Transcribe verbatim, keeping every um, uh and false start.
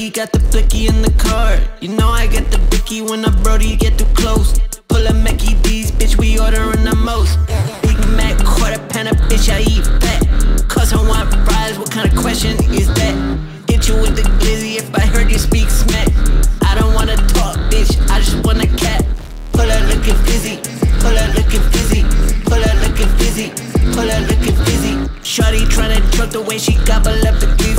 blicky, got the blicky in the car. You know I get the blicky when a brody get too close. Pull a Mackie D's, bitch, we ordering the most. Big Mac, quarter pounder, bitch, I eat fat. Cause I want fries, what kind of question is that? Hit you with the glizzy if I heard you speak smack. I don't wanna talk, bitch, I just wanna cap. Pull up looking fizzy, pull up looking fizzy, pull up looking fizzy, pull up looking fizzy. Shorty tryna choke the way she gobble up the glizzy.